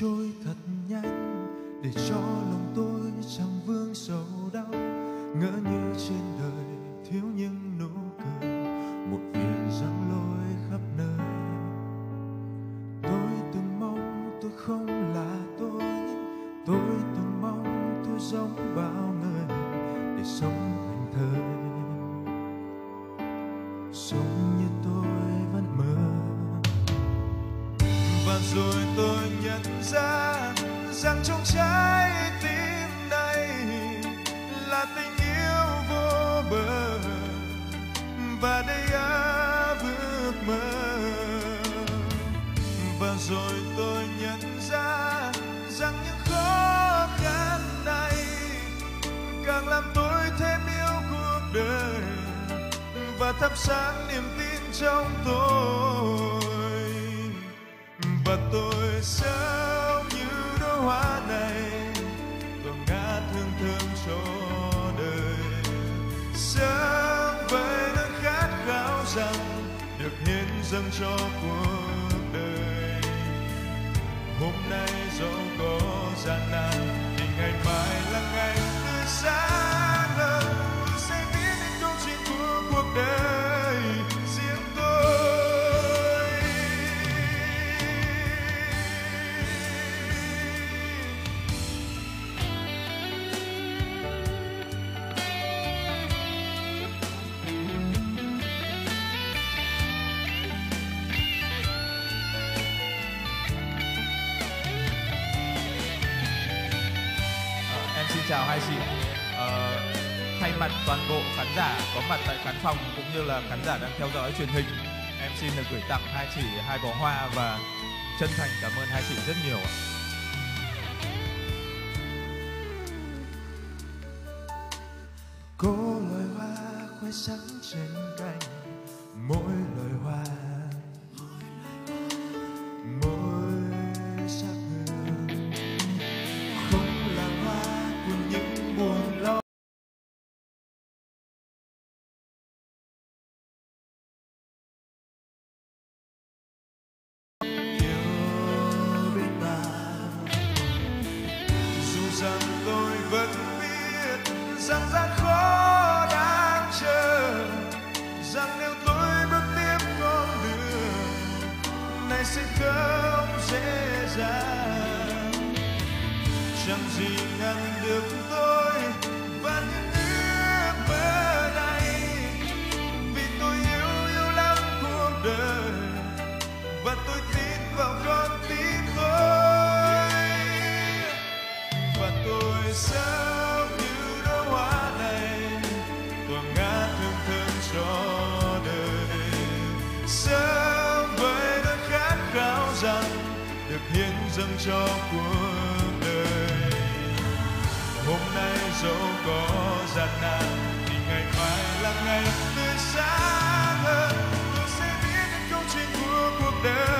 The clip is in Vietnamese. trôi thật nhanh để cho lòng tôi chẳng vương sầu đau. Ngỡ như trên đời thiếu những nụ cười, một miền giăng lối khắp nơi. Tôi từng mong tôi không là tôi từng mong tôi giống bao người để sống thành thời, sống như tôi vẫn mơ. Và rồi tôi nhận ra rằng trong trái tim này là tình yêu vô bờ và đầy áp ước mơ. Và rồi tôi nhận ra rằng những khó khăn này càng làm tôi thêm yêu cuộc đời và thắp sáng niềm tin trong tôi. Và tôi sẽ hoa này tôi ngát thương thương cho đời, sống với nỗi khát khao rằng được hiến dâng cho cuộc đời. Hôm nay dẫu có gian nan thì ngày mai là ngày tươi sáng hơn, sẽ viết nên câu chuyện của cuộc đời riêng tôi. Chào hai chị. Thay mặt toàn bộ khán giả có mặt tại khán phòng cũng như là khán giả đang theo dõi truyền hình, em xin được gửi tặng hai chị hai bó hoa và chân thành cảm ơn hai chị rất nhiều. Cô loài hoa khoe sắc trên cành, mỗi loài hoa cho cuộc đời. Hôm nay dẫu có gian nan thì ngày mai là ngày tươi sáng hơn, tôi sẽ viết những câu chuyện của cuộc đời.